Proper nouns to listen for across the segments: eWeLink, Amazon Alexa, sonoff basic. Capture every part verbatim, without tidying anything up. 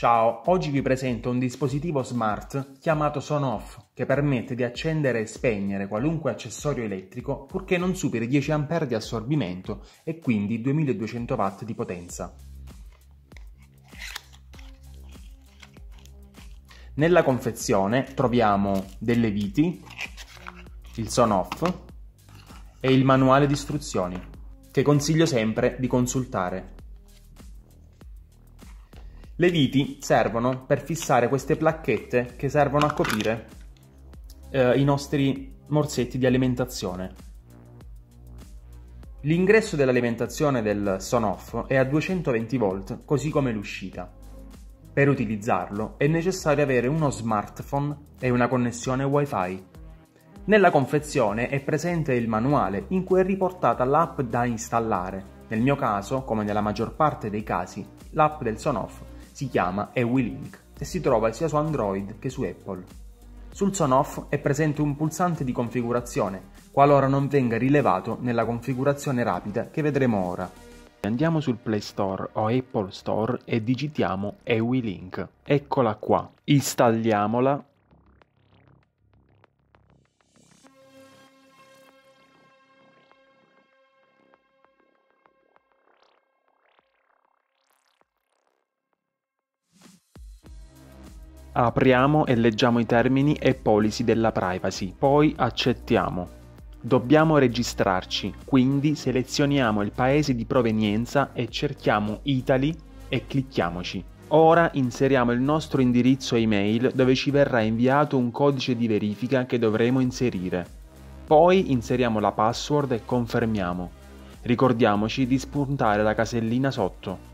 Ciao, oggi vi presento un dispositivo smart chiamato SON-OFF che permette di accendere e spegnere qualunque accessorio elettrico purché non superi dieci ampere di assorbimento e quindi duemiladuecento watt di potenza. Nella confezione troviamo delle viti, il SON-OFF e il manuale di istruzioni che consiglio sempre di consultare. Le viti servono per fissare queste placchette che servono a coprire eh, i nostri morsetti di alimentazione. L'ingresso dell'alimentazione del SON-OFF è a duecentoventi volt, così come l'uscita. Per utilizzarlo è necessario avere uno smartphone e una connessione Wi-Fi. Nella confezione è presente il manuale in cui è riportata l'app da installare. Nel mio caso, come nella maggior parte dei casi, l'app del SON-OFF si chiama eWeLink e si trova sia su Android che su Apple. Sul SON-OFF è presente un pulsante di configurazione, qualora non venga rilevato nella configurazione rapida che vedremo ora. Andiamo sul Play Store o Apple Store e digitiamo eWeLink. Eccola qua. Installiamola. Apriamo e leggiamo i termini e policy della privacy, poi accettiamo. Dobbiamo registrarci, quindi selezioniamo il paese di provenienza e cerchiamo Italy e clicchiamoci. Ora inseriamo il nostro indirizzo email dove ci verrà inviato un codice di verifica che dovremo inserire. Poi inseriamo la password e confermiamo. Ricordiamoci di spuntare la casellina sotto.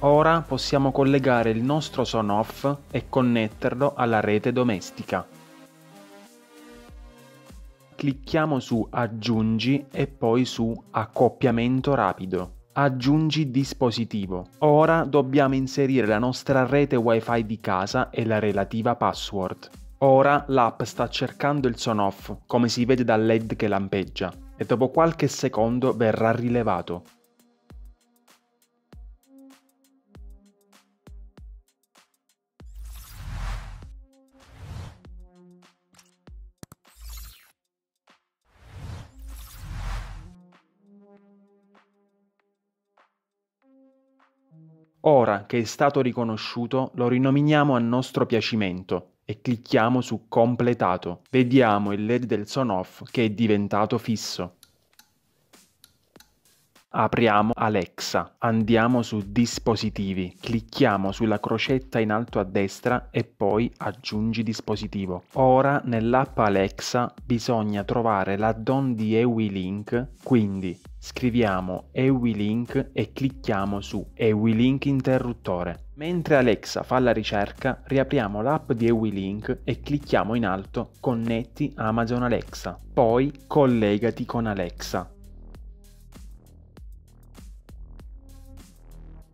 Ora possiamo collegare il nostro SON-OFF e connetterlo alla rete domestica. Clicchiamo su Aggiungi e poi su Accoppiamento rapido. Aggiungi dispositivo. Ora dobbiamo inserire la nostra rete Wi-Fi di casa e la relativa password. Ora l'app sta cercando il SON-OFF, come si vede dal L E D che lampeggia, e dopo qualche secondo verrà rilevato. Ora che è stato riconosciuto, lo rinominiamo a nostro piacimento e clicchiamo su Completato. Vediamo il L E D del SON-OFF che è diventato fisso. Apriamo Alexa, andiamo su Dispositivi, clicchiamo sulla crocetta in alto a destra e poi Aggiungi dispositivo. Ora nell'app Alexa bisogna trovare l'add-on di eWeLink, quindi scriviamo eWeLink e clicchiamo su eWeLink interruttore. Mentre Alexa fa la ricerca, riapriamo l'app di eWeLink e clicchiamo in alto Connetti Amazon Alexa. Poi Collegati con Alexa.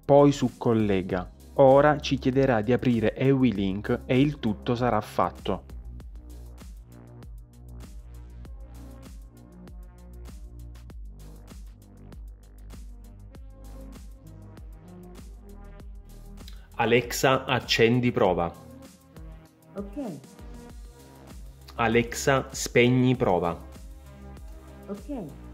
Poi su Collega. Ora ci chiederà di aprire eWeLink e il tutto sarà fatto. Alexa, accendi prova. Ok. Alexa, spegni prova. Ok.